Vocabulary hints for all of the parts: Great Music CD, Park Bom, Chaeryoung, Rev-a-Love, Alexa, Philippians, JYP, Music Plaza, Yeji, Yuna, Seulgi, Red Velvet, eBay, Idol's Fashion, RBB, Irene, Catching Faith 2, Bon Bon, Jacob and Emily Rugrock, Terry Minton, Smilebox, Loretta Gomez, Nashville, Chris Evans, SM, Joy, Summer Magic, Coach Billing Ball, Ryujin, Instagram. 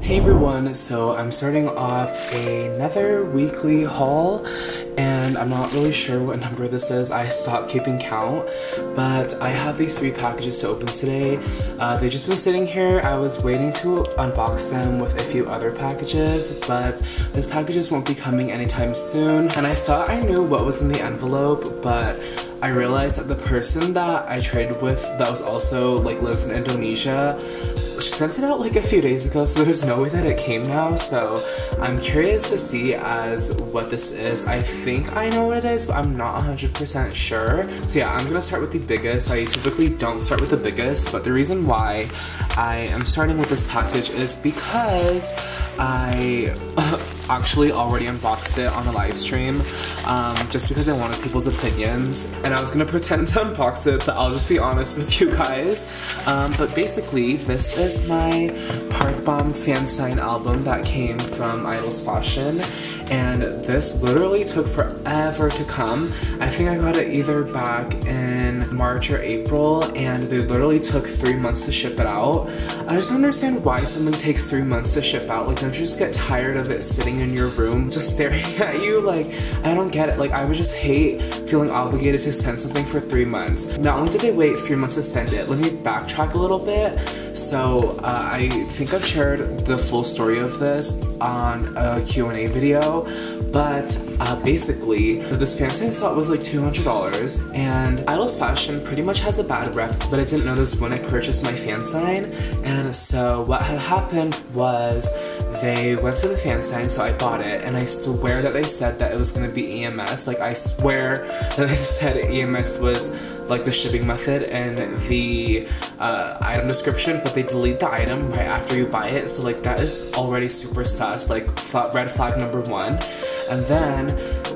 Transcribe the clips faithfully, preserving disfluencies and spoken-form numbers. Hey everyone, so I'm starting off another weekly haul and I'm not really sure what number this is. I stopped keeping count, but I have these three packages to open today. Uh, they've just been sitting here. I was waiting to unbox them with a few other packages, but these packages won't be coming anytime soon. And I thought I knew what was in the envelope, but I realized that the person that I traded with that was also like lives in Indonesia, she sent it out like a few days ago, so there's no way that it came now. So I'm curious to see as what this is. I think I know what it is, but I'm not one hundred percent sure. So yeah, I'm gonna start with the biggest. I typically don't start with the biggest, but the reason why I am starting with this package is because I actually already unboxed it on a live stream, um, just because I wanted people's opinions. And I was gonna pretend to unbox it, but I'll just be honest with you guys. Um, but basically, this is my Park Bom fan sign album that came from Idol's Fashion. And this literally took forever to come. I think I got it either back in March or April, and they literally took three months to ship it out. I just don't understand why something takes three months to ship out. Like, don't you just get tired of it sitting in your room just staring at you? Like, I don't get it. Like, I would just hate feeling obligated to send something for three months. Not only did they wait three months to send it, let me backtrack a little bit. So, uh, I think I've shared the full story of this on a Q and A video, but uh, basically, this fancy slot was like two hundred dollars, and Idol's Fashion pretty much has a bad rep, but I didn't know this when I purchased my fan sign. And so what had happened was they went to the fan sign, so I bought it, and I swear that they said that it was going to be E M S. Like, I swear that they said E M S was like the shipping method and the uh, item description, but they delete the item right after you buy it, so like that is already super sus, like red flag number one. And then,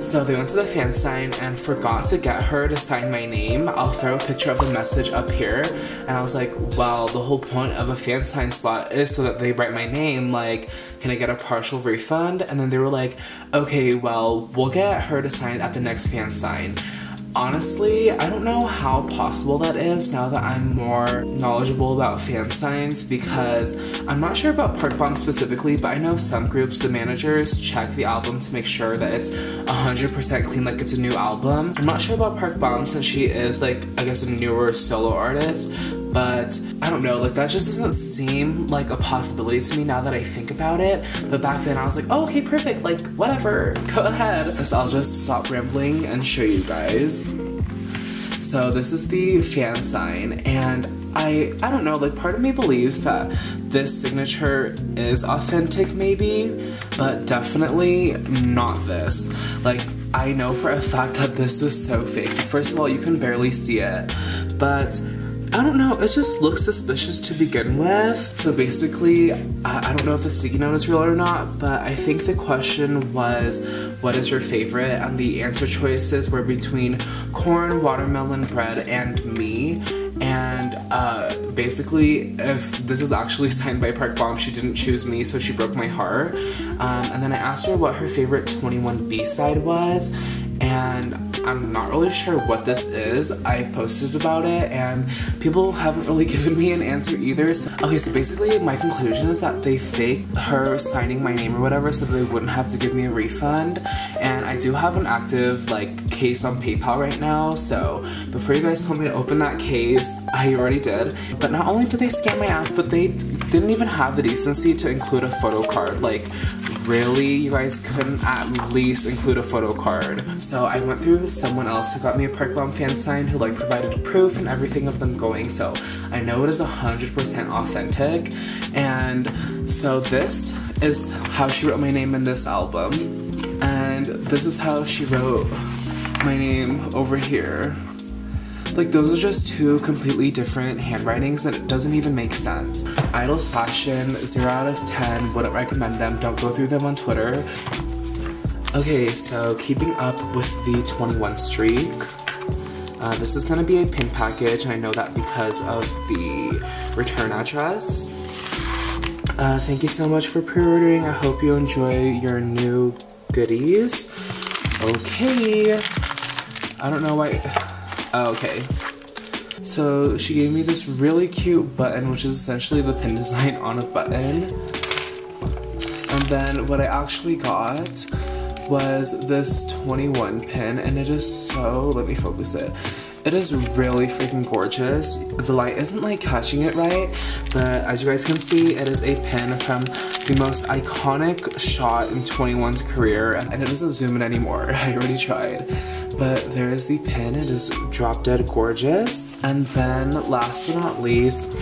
so they went to the fan sign and forgot to get her to sign my name. I'll throw a picture of the message up here. And I was like, well, the whole point of a fan sign slot is so that they write my name, like, can I get a partial refund? And then they were like, okay, well, we'll get her to sign at the next fan sign. Honestly, I don't know how possible that is now that I'm more knowledgeable about fan signs, because I'm not sure about Park Bom specifically, but I know some groups, the managers check the album to make sure that it's one hundred percent clean, like it's a new album. I'm not sure about Park Bom since she is, like, I guess a newer solo artist, but I don't know, like that just doesn't seem like a possibility to me now that I think about it. But back then I was like, oh, okay, perfect, like whatever, go ahead. So I'll just stop rambling and show you guys. So this is the fan sign, and I, I don't know, like part of me believes that this signature is authentic maybe, but definitely not this. Like, I know for a fact that this is so fake. First of all, you can barely see it, but I don't know, it just looks suspicious to begin with. So basically, I, I don't know if the sticky note is real or not, but I think the question was, what is your favorite? And the answer choices were between corn, watermelon, bread, and me. And uh, basically, if this is actually signed by Park Bom, she didn't choose me, so she broke my heart. Um, and then I asked her what her favorite twenty-one B-side was, and I'm not really sure what this is. I've posted about it and people haven't really given me an answer either. So, okay, so basically my conclusion is that they faked her signing my name or whatever so they wouldn't have to give me a refund. And I do have an active like case on PayPal right now, so before you guys told me to open that case, I already did. But not only did they scam my ass, but they didn't even have the decency to include a photo card. Like, really, you guys couldn't at least include a photo card? So I went through someone else who got me a Park Bom fan sign who like provided proof and everything of them going, so I know it is one hundred percent authentic. And so this is how she wrote my name in this album. And this is how she wrote my name over here. Like, those are just two completely different handwritings that it doesn't even make sense. Idol's Fashion, zero out of ten, wouldn't recommend them, don't go through them on Twitter. Okay, so keeping up with the twenty-one streak. Uh, this is gonna be a pin package, and I know that because of the return address. Uh, thank you so much for pre-ordering, I hope you enjoy your new goodies. Okay, I don't know why. Okay, So she gave me this really cute button, which is essentially the pin design on a button. And then what I actually got was this twenty-one pin, and it is so, let me focus it. It is really freaking gorgeous. The light isn't like catching it right, but as you guys can see, it is a pin from the most iconic shot in twenty-one's career, and it doesn't zoom in anymore. I already tried. But there is the pin, it is drop dead gorgeous. And then last but not least,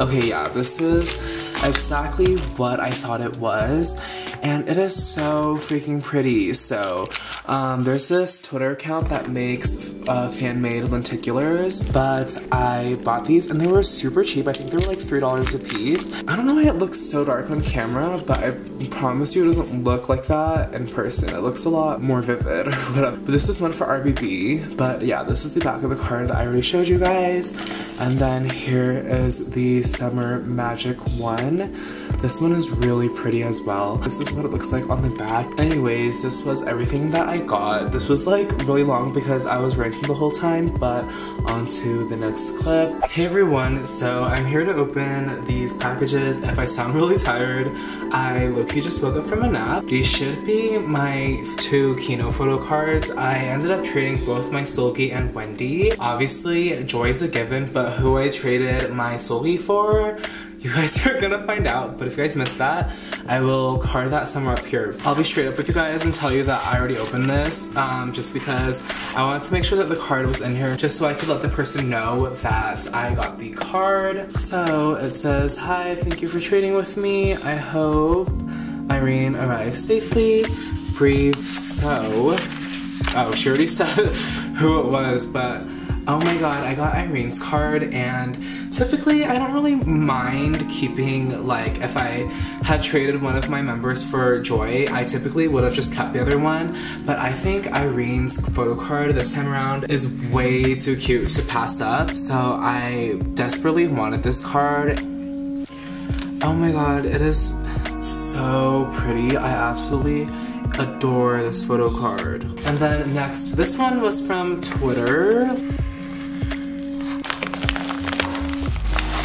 okay, yeah, this is exactly what I thought it was. And it is so freaking pretty. So um, there's this Twitter account that makes uh, fan-made lenticulars, but I bought these and they were super cheap. I think they were like three dollars a piece. I don't know why it looks so dark on camera, but I promise you it doesn't look like that in person. It looks a lot more vivid or whatever. But this is one for R B B, but yeah, this is the back of the card that I already showed you guys. And then here is the Summer Magic one. This one is really pretty as well. This is what it looks like on the back. Anyways, this was everything that I got. This was like really long because I was ranking the whole time, but on to the next clip. Hey everyone, so I'm here to open these packages. If I sound really tired, I low-key just woke up from a nap. These should be my two Kino photo cards. I ended up trading both my Seulgi and Wendy. Obviously, Joy's a given, but who I traded my Seulgi for, you guys are gonna find out, but if you guys missed that, I will card that somewhere up here. I'll be straight up with you guys and tell you that I already opened this, um, just because I wanted to make sure that the card was in here, just so I could let the person know that I got the card. So it says, "Hi, thank you for trading with me. I hope Irene arrives safely. Breathe." So, oh, she already said who it was, but oh my god, I got Irene's card, and typically I don't really mind keeping, like, if I had traded one of my members for Joy, I typically would have just kept the other one, but I think Irene's photo card this time around is way too cute to pass up, so I desperately wanted this card. Oh my god, it is so pretty. I absolutely adore this photo card. And then next, this one was from Twitter.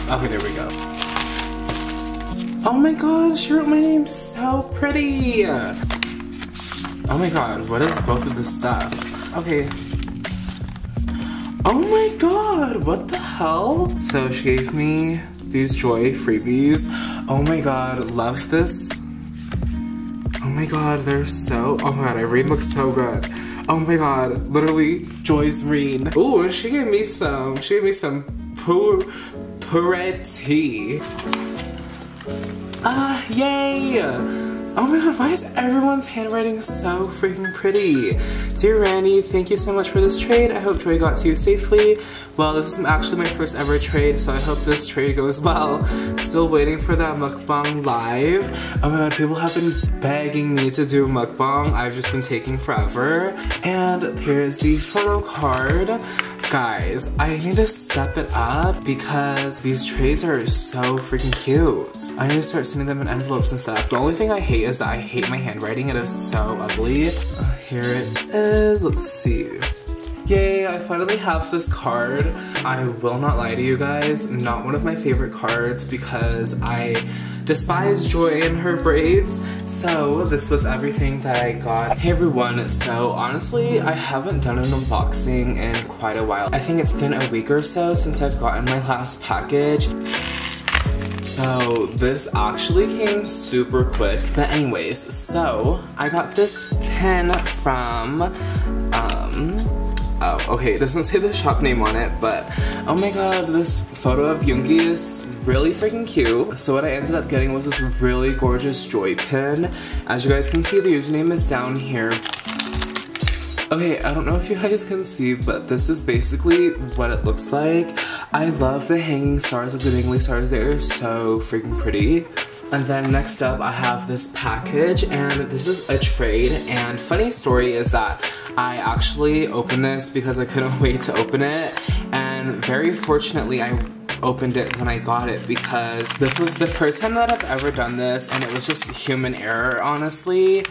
Okay, there we go. Oh my god, she wrote my name so pretty! Oh my god, what is both of this stuff? Okay. Oh my god, what the hell? So she gave me these Joy freebies. Oh my god, love this. Oh my god, they're so, oh my god, Irene looks so good. Oh my god, literally, Joy's Reen. Ooh, she gave me some, she gave me some poor. Pretty. Ah, yay! Oh my god, why is everyone's handwriting so freaking pretty? "Dear Randy, thank you so much for this trade. I hope Joy got to you safely. Well, this is actually my first ever trade, so I hope this trade goes well. Still waiting for that mukbang live." Oh my god, people have been begging me to do mukbang. I've just been taking forever. And here's the photo card. Guys, I need to step it up because these trades are so freaking cute. I need to start sending them in envelopes and stuff. The only thing I hate is that I hate my handwriting. It is so ugly. Uh, here it is. Let's see. Yay, I finally have this card. I will not lie to you guys, not one of my favorite cards because I despise Joy and her braids. So this was everything that I got. Hey everyone, so honestly, I haven't done an unboxing in quite a while. I think it's been a week or so since I've gotten my last package. So this actually came super quick. But anyways, so I got this pin from, um, oh, okay, it doesn't say the shop name on it, but oh my god, this photo of Yoongi is really freaking cute. So what I ended up getting was this really gorgeous Joy pin. As you guys can see, the username is down here. Okay, I don't know if you guys can see, but this is basically what it looks like. I love the hanging stars of the dangly stars. They are so freaking pretty. And then next up, I have this package, and this is a trade, and funny story is that I actually opened this because I couldn't wait to open it, and very fortunately, I opened it when I got it because this was the first time that I've ever done this, and it was just human error, honestly,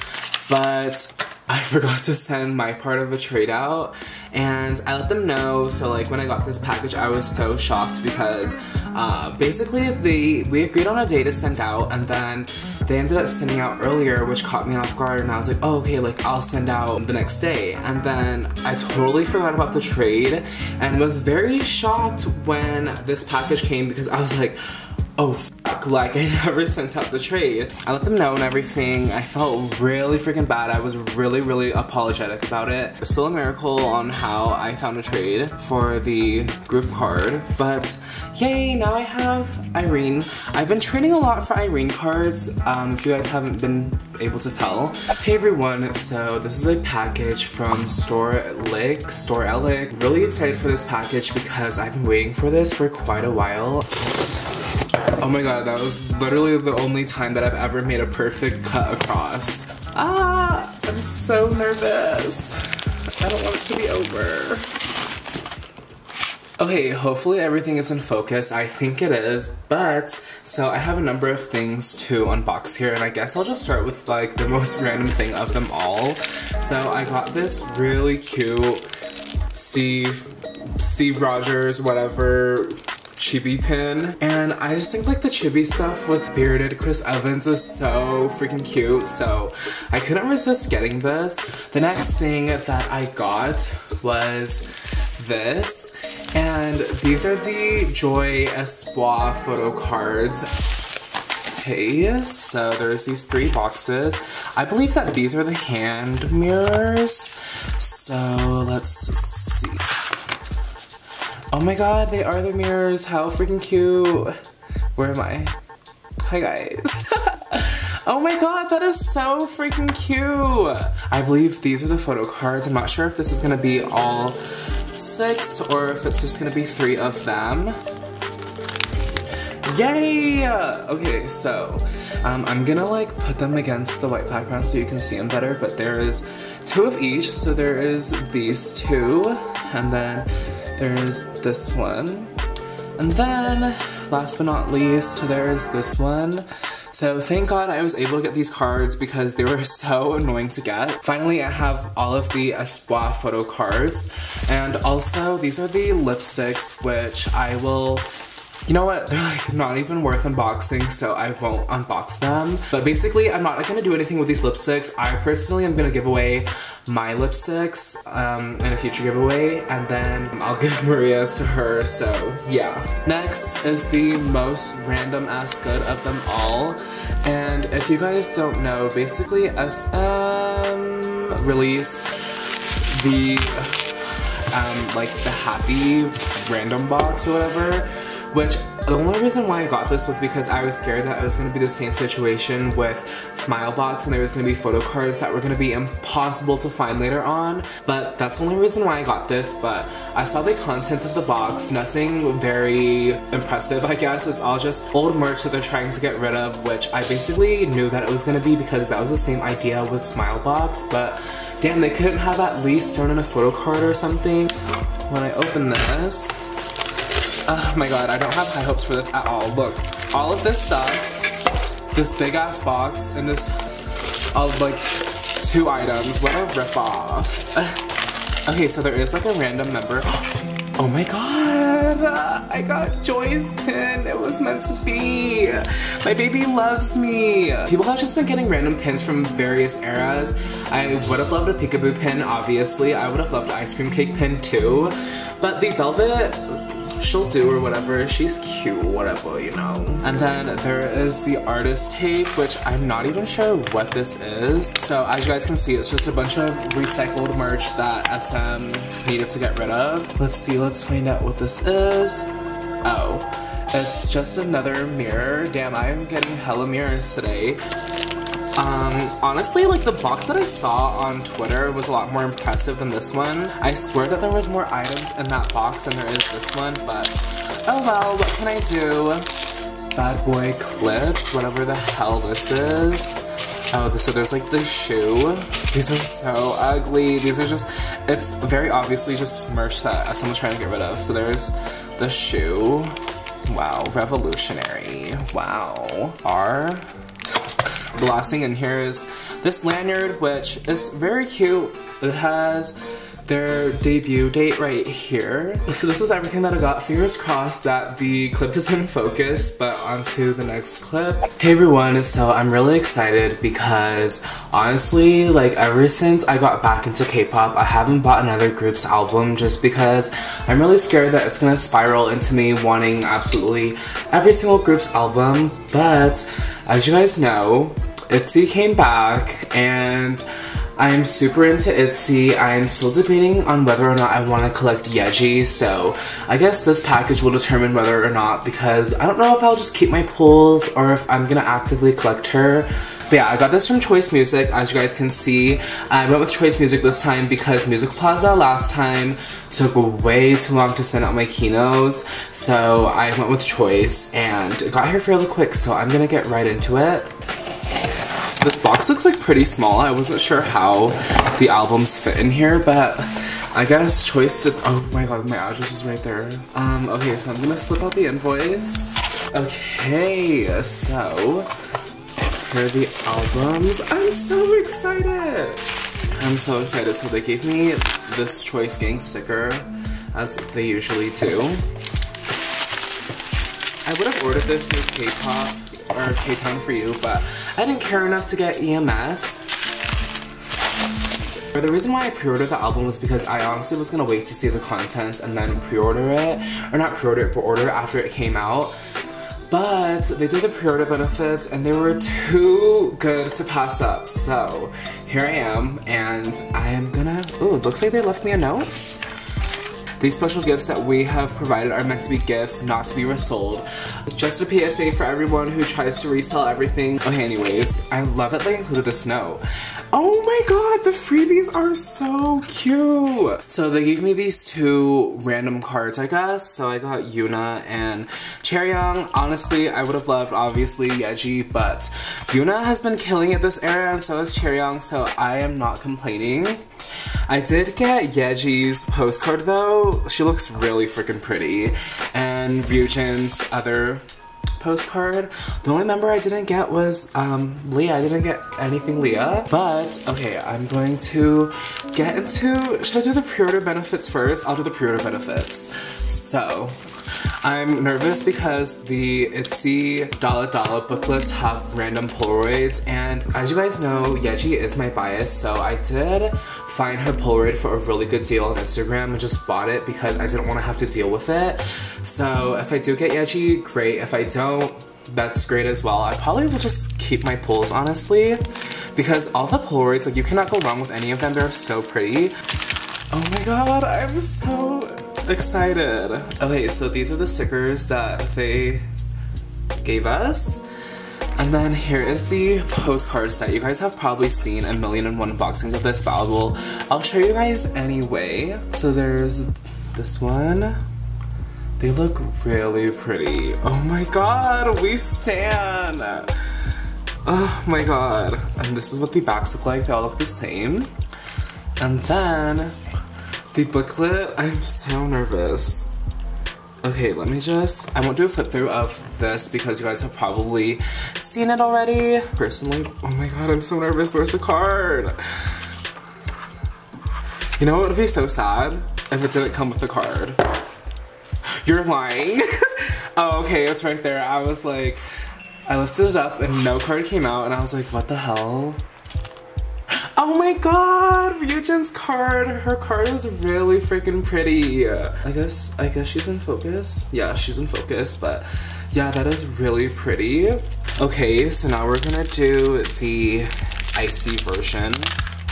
but I forgot to send my part of a trade out and I let them know. So like when I got this package, I was so shocked because uh, basically they, we agreed on a day to send out, and then they ended up sending out earlier, which caught me off guard, and I was like, oh, okay, like I'll send out the next day. And then I totally forgot about the trade and was very shocked when this package came because I was like, oh fuck, like I never sent out the trade. I let them know and everything. I felt really freaking bad. I was really, really apologetic about it. It's still a miracle on how I found a trade for the group card. But yay, now I have Irene. I've been trading a lot for Irene cards, um, if you guys haven't been able to tell. Hey everyone, so this is a package from Store Lick, Store Alec. Really excited for this package because I've been waiting for this for quite a while. Oh my god, that was literally the only time that I've ever made a perfect cut across. Ah, I'm so nervous. I don't want it to be over. Okay, hopefully everything is in focus. I think it is, but so I have a number of things to unbox here, and I guess I'll just start with like the most random thing of them all. So I got this really cute Steve, Steve Rogers, whatever, chibi pin, and I just think like the chibi stuff with bearded Chris Evans is so freaking cute, so I couldn't resist getting this. The next thing that I got was this, and these are the Joy Espoir photo cards. Okay, so there's these three boxes. I believe that these are the hand mirrors, so let's see. Oh my god, they are the mirrors, how freaking cute. Where am I? Hi guys. Oh my god, that is so freaking cute. I believe these are the photo cards. I'm not sure if this is gonna be all six or if it's just gonna be three of them. Yay! Okay, so um, I'm gonna like put them against the white background so you can see them better, but there is two of each, so there is these two, and then there's this one, and then last but not least there's this one. So thank god I was able to get these cards because they were so annoying to get. Finally I have all of the Espoir photo cards, and also these are the lipsticks, which I will, you know what, they're like not even worth unboxing, so I won't unbox them. But basically I'm not like, gonna do anything with these lipsticks. I personally am gonna give away my lipsticks um, in a future giveaway, and then I'll give Maria's to her, so yeah. Next is the most random ass good of them all, and if you guys don't know, basically S M released the um, like the happy random box or whatever, which the only reason why I got this was because I was scared that it was going to be the same situation with Smilebox, and there was going to be photo cards that were going to be impossible to find later on. But that's the only reason why I got this, but I saw the contents of the box, nothing very impressive I guess. It's all just old merch that they're trying to get rid of, which I basically knew that it was going to be because that was the same idea with Smilebox, but damn, they couldn't have at least thrown in a photo card or something. When I open this, oh my god, I don't have high hopes for this at all. Look, all of this stuff, this big ass box, and this, all of like two items. What a ripoff. Okay, so there is like a random number. Oh my god, uh, I got Joy's pin. It was meant to be. My baby loves me. People have just been getting random pins from various eras. I would have loved a peekaboo pin, obviously. I would have loved an ice cream cake pin too. But the velvet, she'll do or whatever, she's cute, whatever, you know. And then there is the artist tape, which I'm not even sure what this is. So as you guys can see, it's just a bunch of recycled merch that S M needed to get rid of. Let's see, let's find out what this is. Oh, it's just another mirror. Damn, I am getting hella mirrors today. Um, honestly, like the box that I saw on Twitter was a lot more impressive than this one. I swear that there was more items in that box than there is this one, but oh well, what can I do? Bad boy clips, whatever the hell this is. Oh, so there's like the shoe. These are so ugly. These are just, it's very obviously just merch that someone's trying to get rid of. So there's the shoe. Wow, revolutionary. Wow. R. blasting. And here is this lanyard, which is very cute. It has their debut date right here. So this was everything that I got. Fingers crossed that the clip is in focus, but on to the next clip. Hey everyone, so I'm really excited because honestly, like ever since I got back into K-pop, I haven't bought another group's album just because I'm really scared that it's gonna spiral into me wanting absolutely every single group's album. But as you guys know, ITZY came back and I am super into ITZY. I am still debating on whether or not I want to collect Yeji, so I guess this package will determine whether or not, because I don't know if I'll just keep my pulls or if I'm gonna actively collect her. But yeah, I got this from Choice Music, as you guys can see. I went with Choice Music this time because Music Plaza last time took way too long to send out my Kinos, so I went with Choice and it got here fairly quick, so I'm gonna get right into it. This box looks like pretty small. I wasn't sure how the albums fit in here, but I guess Choice did. Oh my god, my address is right there. Um, okay, so I'm gonna slip out the invoice. Okay, so here are the albums. I'm so excited! I'm so excited. So they gave me this Choice Gang sticker, as they usually do. I would have ordered this through K-pop or K-town for you, but I didn't care enough to get E M S. The reason why I pre-ordered the album was because I honestly was gonna wait to see the contents and then pre-order it, or not pre-order it, but order it after it came out. But they did the pre-order benefits and they were too good to pass up, so here I am, and I am gonna, ooh, it looks like they left me a note. These special gifts that we have provided are meant to be gifts, not to be resold. Just a P S A for everyone who tries to resell everything. Okay, anyways, I love that they included this note. Oh my god, the freebies are so cute! So they gave me these two random cards, I guess. So I got Yuna and Chaeryoung. Honestly, I would have loved, obviously, Yeji, but Yuna has been killing it this era, and so has Chaeryoung, so I am not complaining. I did get Yeji's postcard though. She looks really freaking pretty. And Ryujin's other postcard. The only member I didn't get was um, Leah. I didn't get anything Leah. But okay, I'm going to get into, should I do the pre-order benefits first? I'll do the pre-order benefits. So I'm nervous because the ITZY Dalla Dalla booklets have random Polaroids, and as you guys know, Yeji is my bias, so I did find her Polaroid for a really good deal on Instagram and just bought it because I didn't want to have to deal with it. So if I do get Yeji, great. If I don't, that's great as well. I probably will just keep my pulls, honestly, because all the Polaroids, like, you cannot go wrong with any of them. They're so pretty. Oh my god, I'm so excited. Okay, so these are the stickers that they gave us. And then here is the postcard set. You guys have probably seen a million and one unboxings of this, but I will, I'll show you guys anyway. So there's this one. They look really pretty. Oh my god, we stan! Oh my god. And this is what the backs look like. They all look the same. And then the booklet, I'm so nervous. Okay, let me just, I won't do a flip through of this because you guys have probably seen it already. Personally, oh my god, I'm so nervous. Where's the card? You know what would be so sad? If it didn't come with the card. You're lying. Oh, okay, it's right there. I was like, I lifted it up and no card came out and I was like, what the hell? Oh my god, Ryujin's card! Her card is really freaking pretty. I guess, I guess she's in focus. Yeah, she's in focus, but yeah, that is really pretty. Okay, so now we're gonna do the Icy version.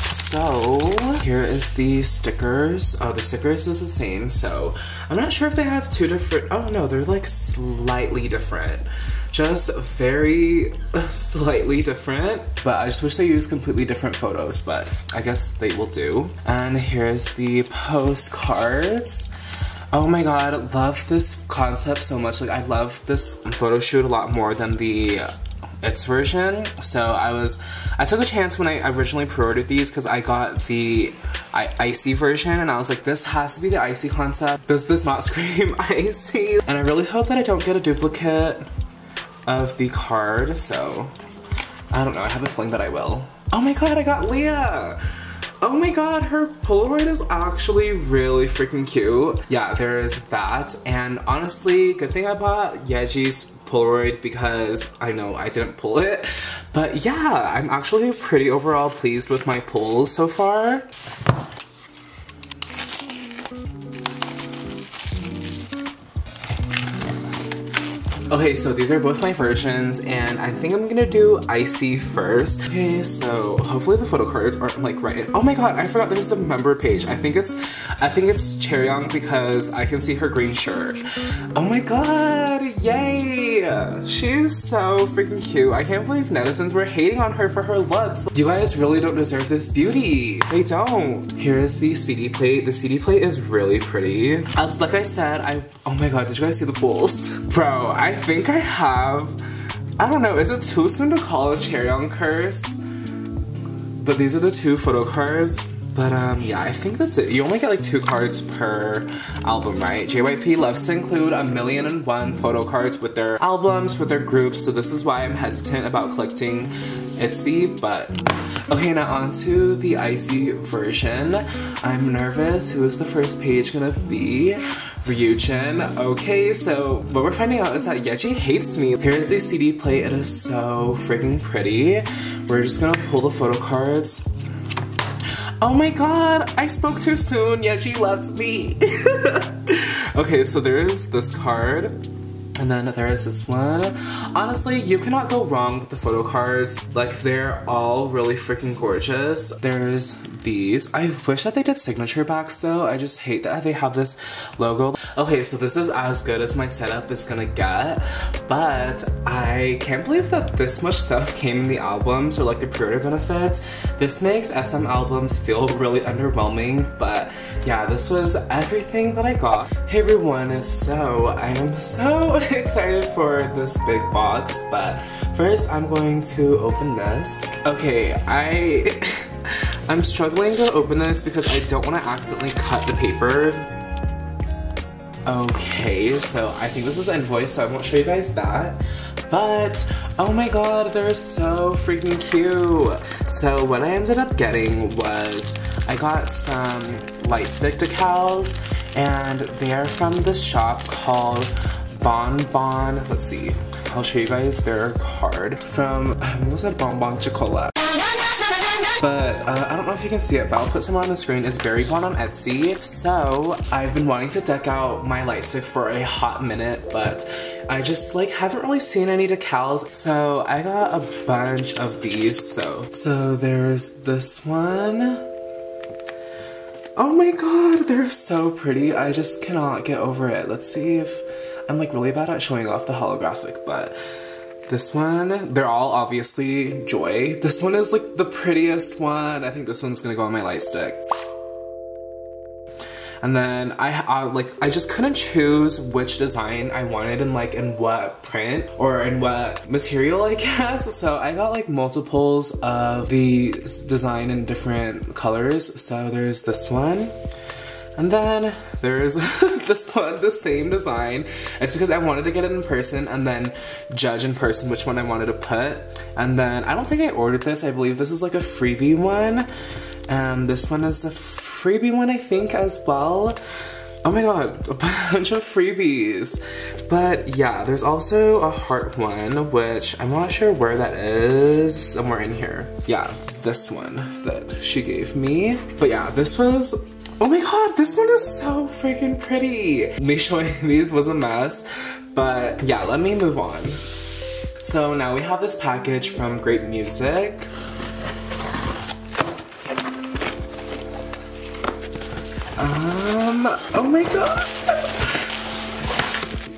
So here is the stickers. Oh, the stickers is the same, so I'm not sure if they have two different, oh no, they're like slightly different. Just very slightly different, but I just wish they used completely different photos, but I guess they will do. And here's the postcards. Oh my god, love this concept so much. Like, I love this photo shoot a lot more than the ITZY version. So I was, I took a chance when I originally pre-ordered these because I got the I Icy version and I was like, this has to be the Icy concept. Does this not scream Icy? And I really hope that I don't get a duplicate of the card, so I don't know, I have a feeling that I will. Oh my god, I got Leah! Oh my god, her Polaroid is actually really freaking cute. Yeah, there is that. And honestly, good thing I bought Yeji's Polaroid because I know I didn't pull it. But yeah, I'm actually pretty overall pleased with my pulls so far. Okay, so these are both my versions, and I think I'm gonna do Icy first. Okay, so hopefully the photo cards aren't like right. Oh my god, I forgot there's the member page. I think it's, I think it's Chaeryoung because I can see her green shirt. Oh my god, yay! She's so freaking cute. I can't believe netizens were hating on her for her looks. You guys really don't deserve this beauty. They don't. Here is the C D plate. The C D plate is really pretty. As like I said, I, oh my god, did you guys see the pulls? Bro, I. I think I have, I don't know, is it too soon to call a Chaeryoung curse? But these are the two photo cards. But um, yeah, I think that's it. You only get like two cards per album, right? J Y P loves to include a million and one photo cards with their albums, with their groups, so this is why I'm hesitant about collecting ITZY, but... Okay, now on to the Icy version. I'm nervous. Who is the first page gonna be? Ryujin. Okay, so what we're finding out is that Yeji hates me. Here's the C D plate. It is so freaking pretty. We're just gonna pull the photo cards. Oh my god, I spoke too soon. Yeji loves me. Okay, so there is this card. And then there is this one. Honestly, you cannot go wrong with the photo cards. Like, they're all really freaking gorgeous. There's these. I wish that they did signature backs though. I just hate that they have this logo. Okay, so this is as good as my setup is gonna get. But I can't believe that this much stuff came in the albums or like the pre-order benefits. This makes S M albums feel really underwhelming. But yeah, this was everything that I got. Hey everyone, so I am so excited for this big box, but first I'm going to open this. Okay, I I'm struggling to open this because I don't want to accidentally cut the paper. Okay, so I think this is invoice, so I won't show you guys that. But oh my god, they're so freaking cute. So what I ended up getting was I got some light stick decals, and they're from this shop called Bon Bon. Let's see. I'll show you guys their card from I almost said Bon Bon Chocola. But uh, I don't know if you can see it, but I'll put somewhere on the screen. It's Berry Blonde on ITZY. So I've been wanting to deck out my light stick for a hot minute, but I just like haven't really seen any decals. So I got a bunch of these. So so there's this one. Oh my god, they're so pretty. I just cannot get over it. Let's see if I'm like really bad at showing off the holographic, but this one, they're all obviously Joy. This one is like the prettiest one. I think this one's gonna go on my light stick. And then I, I like I just couldn't choose which design I wanted and like in what print or in what material, I guess. So I got like multiples of the design in different colors. So there's this one. And then there's this one, the same design. It's because I wanted to get it in person and then judge in person which one I wanted to put. And then I don't think I ordered this. I believe this is like a freebie one. And this one is a freebie one, I think, as well. Oh my god, a bunch of freebies. But yeah, there's also a heart one, which I'm not sure where that is. Somewhere in here. Yeah, this one that she gave me. But yeah, this was... Oh my god, this one is so freaking pretty. Me showing these was a mess, but yeah, let me move on. So now we have this package from Great Music. Um, oh my god.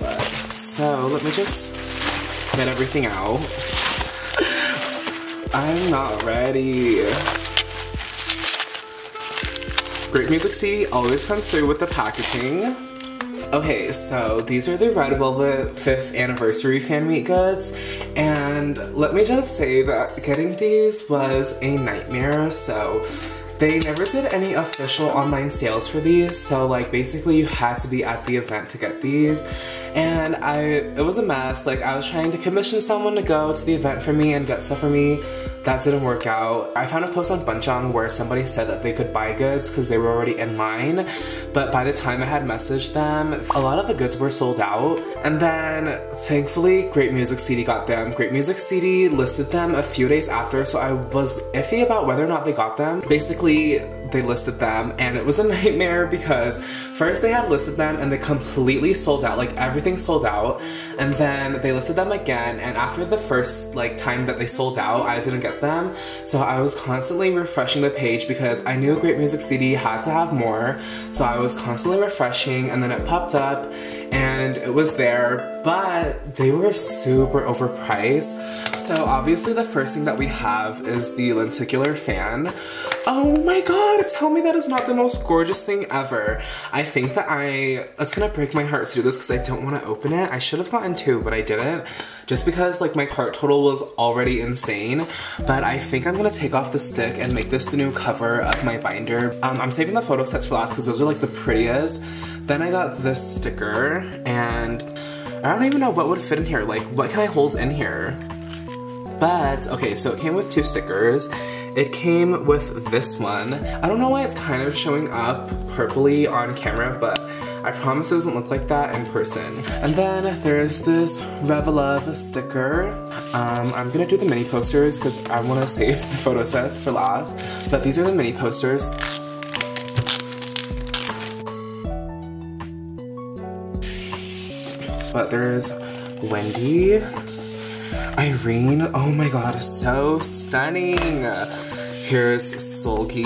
But, so let me just get everything out. I'm not ready. Great Music C D always comes through with the packaging. Okay, so these are the Red Velvet fifth Anniversary Fan Meet goods, and let me just say that getting these was a nightmare, so they never did any official online sales for these, so like basically you had to be at the event to get these. and I it was a mess. Like, I was trying to commission someone to go to the event for me and get stuff for me. That didn't work out. I found a post on Bunchang where somebody said that they could buy goods because they were already in line, but by the time I had messaged them, a lot of the goods were sold out. And then thankfully Great Music C D got them. Great Music C D listed them a few days after, so I was iffy about whether or not they got them. Basically, they listed them and it was a nightmare because first they had listed them and they completely sold out, like everything sold out, and then they listed them again, and after the first like time that they sold out, I didn't get them. So I was constantly refreshing the page because I knew Great Music C D had to have more, so I was constantly refreshing, and then it popped up and it was there, but they were super overpriced. So obviously the first thing that we have is the lenticular fan. Oh my god, tell me that is not the most gorgeous thing ever. I think that I, it's gonna break my heart to do this because I don't want to open it. I should have gotten two, but I didn't, just because like my cart total was already insane. But I think I'm gonna take off the stick and make this the new cover of my binder. Um, I'm saving the photo sets for last because those are like the prettiest. Then I got this sticker, and I don't even know what would fit in here. Like, what can I hold in here? But, okay, so it came with two stickers. It came with this one. I don't know why it's kind of showing up purpley on camera, but I promise it doesn't look like that in person. And then there's this Rev-a-Love sticker. Um, I'm gonna do the mini posters because I want to save the photo sets for last. But these are the mini posters. But there's Wendy, Irene, oh my god, so stunning. Here's Seulgi,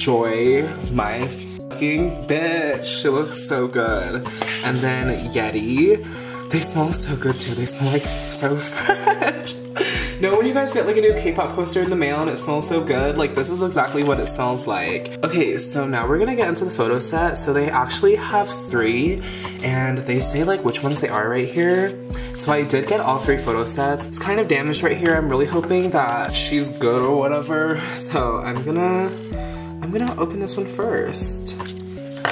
Joy, my fucking bitch, she looks so good. And then Yeji, they smell so good too, they smell like so fresh. Know when you guys get like a new K-pop poster in the mail and it smells so good? Like, this is exactly what it smells like. Okay, so now we're gonna get into the photo set. So they actually have three, and they say like which ones they are right here. So I did get all three photo sets. It's kind of damaged right here. I'm really hoping that she's good or whatever. So I'm gonna, I'm gonna open this one first,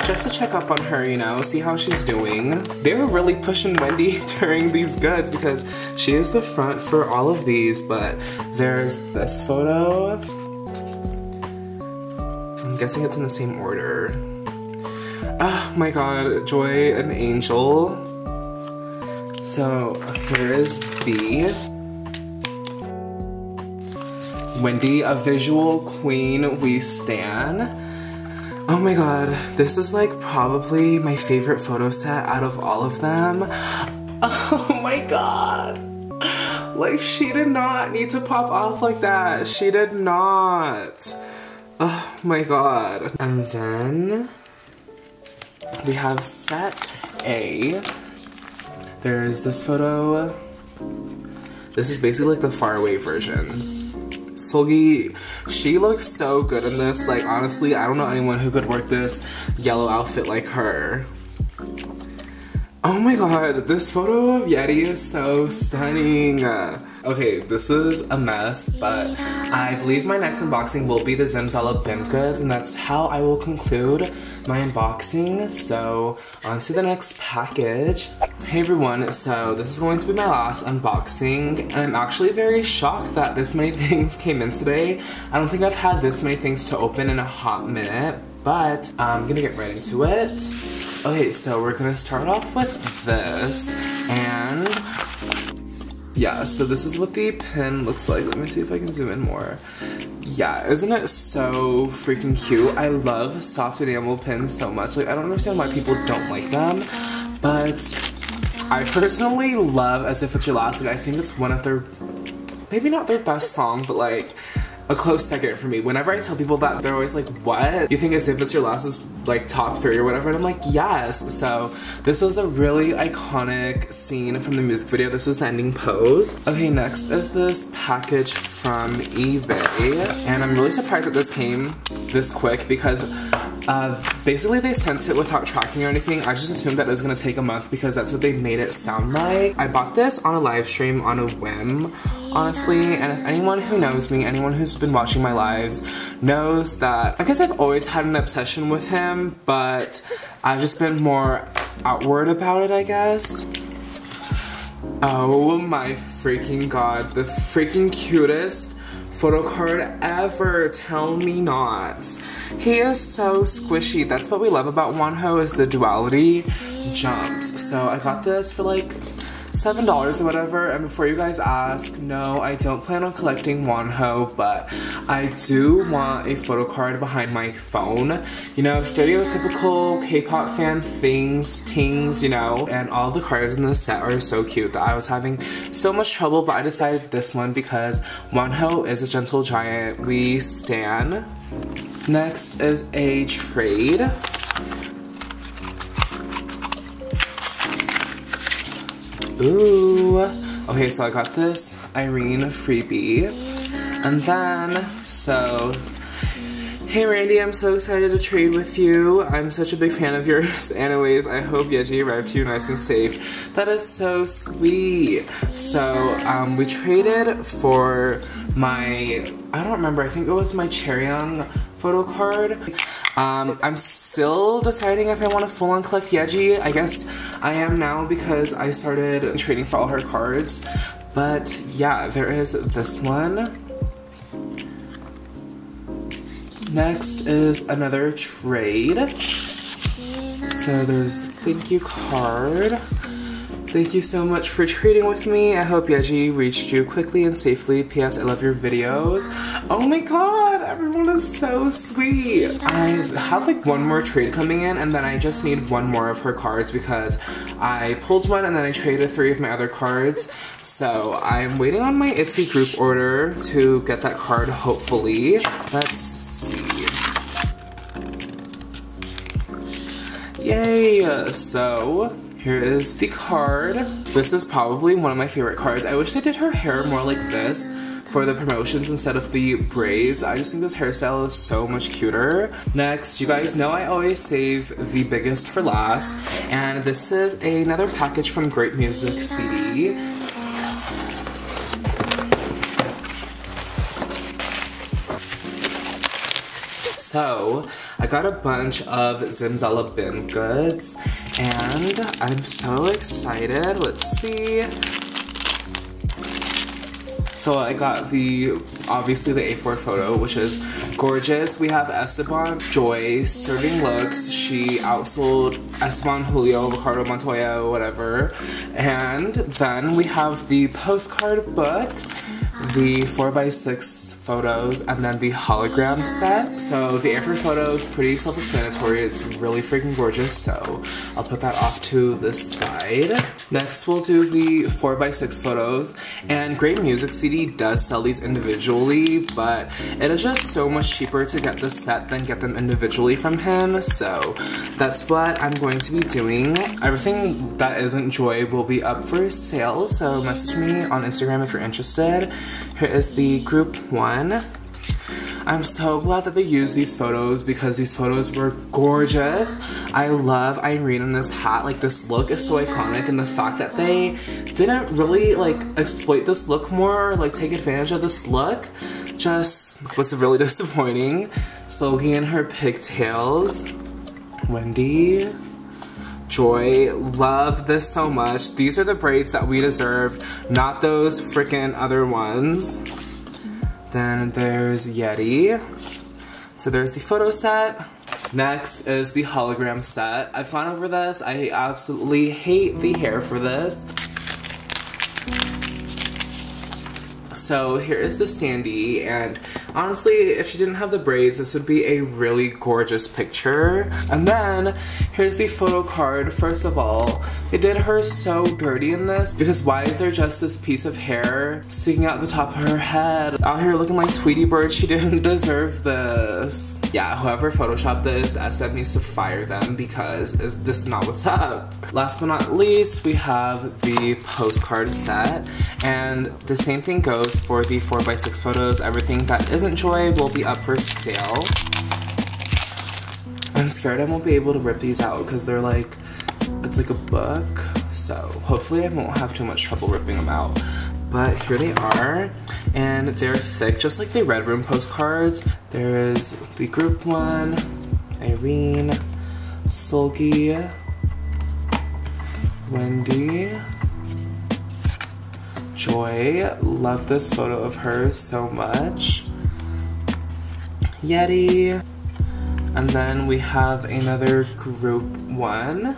just to check up on her, you know, see how she's doing. They were really pushing Wendy during these goods because she is the front for all of these, but there's this photo. I'm guessing it's in the same order. Oh my god, Joy, an angel. So here is B. Wendy, a visual queen, we stan. Oh my god, this is like probably my favorite photo set out of all of them. Oh my god. Like, she did not need to pop off like that. She did not. Oh my god. And then we have set A. There's this photo. This is basically like the faraway versions. Seulgi, she looks so good in this. Like, honestly, I don't know anyone who could work this yellow outfit like her. Oh my god, this photo of Yeji is so stunning. Okay, this is a mess, but I believe my next unboxing will be the Zimzalabim goods, and that's how I will conclude my unboxing. So, on to the next package. Hey everyone, so this is going to be my last unboxing, and I'm actually very shocked that this many things came in today. I don't think I've had this many things to open in a hot minute, but I'm gonna get right into it. Okay, so we're gonna start off with this, and yeah, so this is what the pin looks like. Let me see if I can zoom in more. Yeah, isn't it so freaking cute? I love soft enamel pins so much. Like, I don't understand why people don't like them, but I personally love As If It's Your Last. Like, I think it's one of their, maybe not their best song, but like a close second for me. Whenever I tell people that, they're always like, what? You think As If It's Your Last is like top three or whatever? And I'm like, yes. So this was a really iconic scene from the music video. This was the ending pose. Okay, next is this package from eBay, and I'm really surprised that this came this quick because uh, basically they sent it without tracking or anything. I just assumed that it was gonna take a month because that's what they made it sound like. I bought this on a live stream on a whim, honestly, and if anyone who knows me, anyone who's been watching my lives knows that I guess I've always had an obsession with him, but I've just been more outward about it, I guess. Oh my freaking god, the freaking cutest photo card ever, tell me not. He is so squishy. That's what we love about Wonho, is the duality jumped. So I got this for like seven dollars or whatever, and before you guys ask, no, I don't plan on collecting Wonho, but I do want a photo card behind my phone. You know, stereotypical K-pop fan things, tings, you know, and all the cards in this set are so cute that I was having so much trouble, but I decided this one because Wonho is a gentle giant. We stan. Next is a trade. Ooh. Okay, so I got this Irene freebie. And then, so, hey Randy, I'm so excited to trade with you. I'm such a big fan of yours. Anyways, I hope Yeji arrived to you nice and safe. That is so sweet. So, um, we traded for my, I don't remember, I think it was my Chaeryoung photo card. Um, I'm still deciding if I want to full-on collect Yeji. I guess I am now because I started trading for all her cards. But yeah, there is this one. Next is another trade. So there's thank you card. Thank you so much for trading with me. I hope Yeji reached you quickly and safely. P S. I love your videos. Oh my god, everyone is so sweet. I have like one more trade coming in, and then I just need one more of her cards because I pulled one and then I traded three of my other cards. So I'm waiting on my ITZY group order to get that card, hopefully. Let's see. Yay! So here is the card. This is probably one of my favorite cards. I wish they did her hair more like this for the promotions instead of the braids. I just think this hairstyle is so much cuter. Next, you guys know I always save the biggest for last, and this is another package from Great Music C D. So, I got a bunch of Zimzalabim goods, and I'm so excited. Let's see. So I got the, obviously the A four photo, which is gorgeous. We have Esteban Joy serving looks. She outsold Esteban Julio, Ricardo Montoya, whatever. And then we have the postcard book, the four by six photos, and then the hologram set. So the A four photo is pretty self-explanatory. It's really freaking gorgeous, so I'll put that off to the side. Next, we'll do the four by six photos. And Great Music C D does sell these individually, but it is just so much cheaper to get this set than get them individually from him, so that's what I'm going to be doing. Everything that isn't Joy will be up for sale, so message me on Instagram if you're interested. Here is the group one. I'm so glad that they used these photos because these photos were gorgeous. I love Irene in this hat. Like, this look is so iconic, and the fact that they didn't really like exploit this look more, like take advantage of this look, just was really disappointing. Seulgi and her pigtails. Wendy. Joy, love this so much. These are the braids that we deserved, not those freaking other ones. Then there's Yeti. So there's the photo set. Next is the hologram set. I've gone over this. I absolutely hate the hair for this. So here is the standee, and honestly, if she didn't have the braids, this would be a really gorgeous picture. And then, here's the photo card. First of all, they did her so dirty in this, because why is there just this piece of hair sticking out the top of her head? Out here looking like Tweety Bird, she didn't deserve this. Yeah, whoever photoshopped this, S M needs to fire them, because this is not what's up. Last but not least, we have the postcard set, and the same thing goes for the four by six photos. Everything that isn't Joy will be up for sale. I'm scared I won't be able to rip these out because they're like, it's like a book, so hopefully I won't have too much trouble ripping them out. But here they are, and they're thick, just like the Red Room postcards. There is the group one, Irene, Seulgi, Wendy. Joy. Love this photo of her so much. Yeti. And then we have another group one.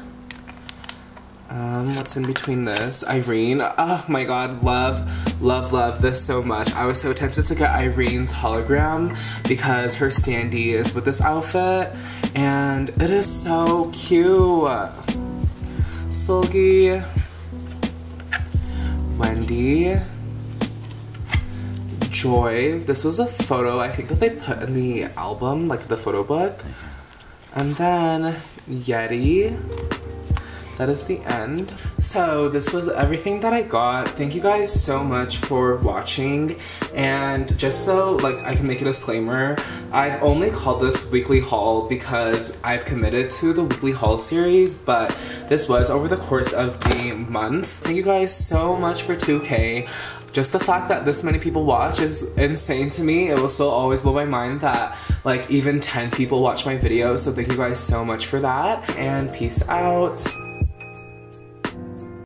Um, what's in between this? Irene. Oh my god, love, love, love this so much. I was so tempted to get Irene's hologram because her standee is with this outfit. And it is so cute. Seulgi. Wendy. Joy. This was a photo I think that they put in the album, like the photo book. And then Yeti. That is the end. So this was everything that I got. Thank you guys so much for watching. And just so like I can make a disclaimer, I've only called this weekly haul because I've committed to the weekly haul series, but this was over the course of the month. Thank you guys so much for two K. Just the fact that this many people watch is insane to me. It will still always blow my mind that like even ten people watch my videos. So thank you guys so much for that, and peace out.